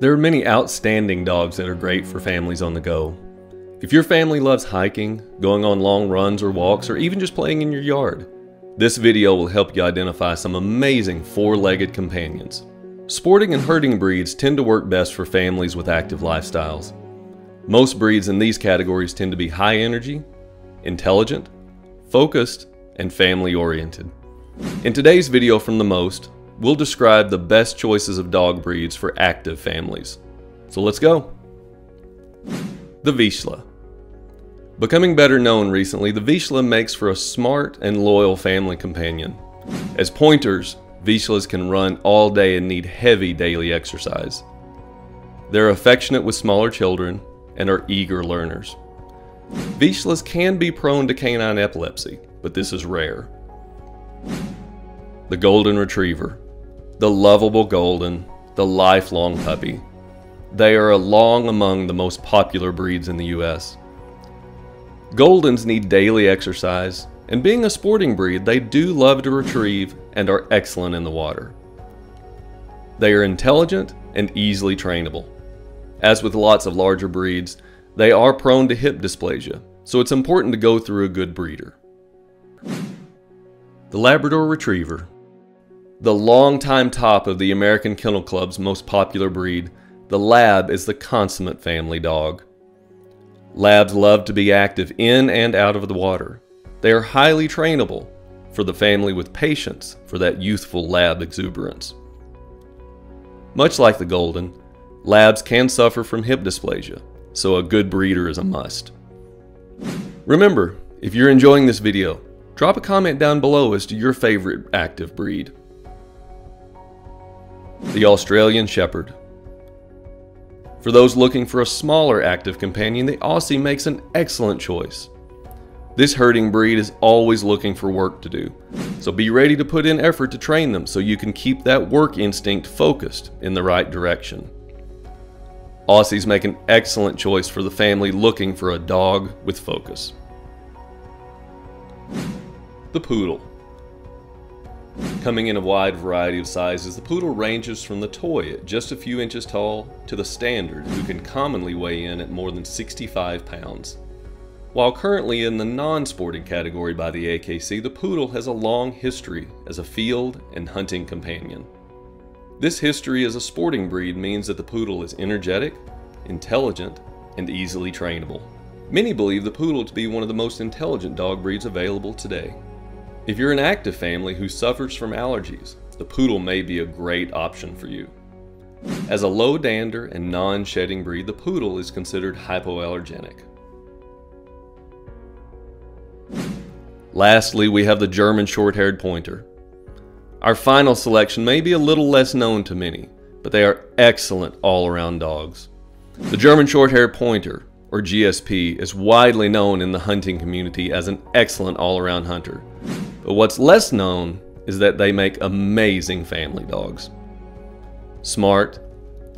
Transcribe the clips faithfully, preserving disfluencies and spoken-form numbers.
There are many outstanding dogs that are great for families on the go. If your family loves hiking, going on long runs or walks, or even just playing in your yard, this video will help you identify some amazing four-legged companions. Sporting and herding breeds tend to work best for families with active lifestyles. Most breeds in these categories tend to be high energy, intelligent, focused, and family-oriented. In today's video from The Most, we'll describe the best choices of dog breeds for active families. So let's go. The Vizsla. Becoming better known recently, the Vizsla makes for a smart and loyal family companion. As pointers, Vizslas can run all day and need heavy daily exercise. They're affectionate with smaller children and are eager learners. Vizslas can be prone to canine epilepsy, but this is rare. The Golden Retriever. The lovable golden, the lifelong puppy. They are long among the most popular breeds in the U S. Goldens need daily exercise, and being a sporting breed, they do love to retrieve and are excellent in the water. They are intelligent and easily trainable. As with lots of larger breeds, they are prone to hip dysplasia, so it's important to go through a good breeder. The Labrador Retriever. The longtime top of the American Kennel Club's most popular breed, the Lab is the consummate family dog. Labs love to be active in and out of the water. They are highly trainable for the family with patience for that youthful lab exuberance. Much like the golden, labs can suffer from hip dysplasia, so a good breeder is a must. Remember, if you're enjoying this video, drop a comment down below as to your favorite active breed. The Australian Shepherd. For those looking for a smaller active companion, the Aussie makes an excellent choice. This herding breed is always looking for work to do, so be ready to put in effort to train them so you can keep that work instinct focused in the right direction. Aussies make an excellent choice for the family looking for a dog with focus. The Poodle. Coming in a wide variety of sizes, the poodle ranges from the toy at just a few inches tall to the standard, who can commonly weigh in at more than sixty-five pounds. While currently in the non-sporting category by the A K C, the poodle has a long history as a field and hunting companion. This history as a sporting breed means that the poodle is energetic, intelligent, and easily trainable. Many believe the poodle to be one of the most intelligent dog breeds available today. If you're an active family who suffers from allergies, the poodle may be a great option for you. As a low dander and non-shedding breed, the poodle is considered hypoallergenic. Lastly, we have the German Shorthaired Pointer. Our final selection may be a little less known to many, but they are excellent all-around dogs. The German Shorthaired Pointer, or G S P, is widely known in the hunting community as an excellent all-around hunter. But what's less known is that they make amazing family dogs. Smart,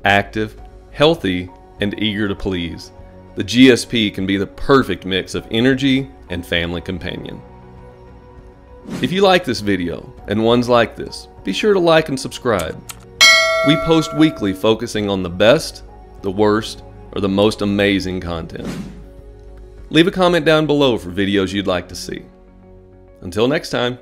active, healthy, and eager to please, the G S P can be the perfect mix of energy and family companion. If you like this video, and ones like this, be sure to like and subscribe. We post weekly focusing on the best, the worst, or the most amazing content. Leave a comment down below for videos you'd like to see. Until next time.